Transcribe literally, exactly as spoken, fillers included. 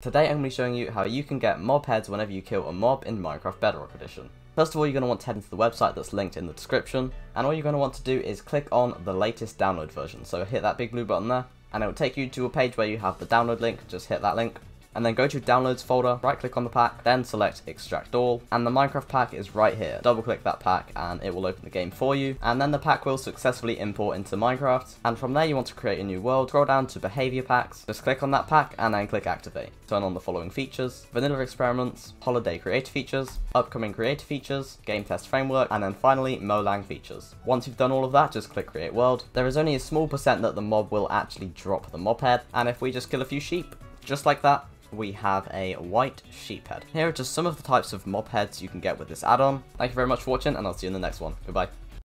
Today I'm going to be showing you how you can get mob heads whenever you kill a mob in Minecraft Bedrock Edition. First of all, you're going to want to head into the website that's linked in the description, and all you're going to want to do is click on the latest download version. So hit that big blue button there, and it will take you to a page where you have the download link. Just hit that link, and then go to downloads folder, right click on the pack, then select extract all, and the Minecraft pack is right here. Double click that pack and it will open the game for you, and then the pack will successfully import into Minecraft, and from there you want to create a new world. Scroll down to behavior packs, just click on that pack and then click activate. Turn on the following features: vanilla experiments, holiday creator features, upcoming creator features, game test framework, and then finally Molang features. Once you've done all of that, just click create world. There is only a small percent that the mob will actually drop the mob head, and if we just kill a few sheep, just like that, we have a white sheep head. Here are just some of the types of mob heads you can get with this add-on. Thank you very much for watching, and I'll see you in the next one. Goodbye.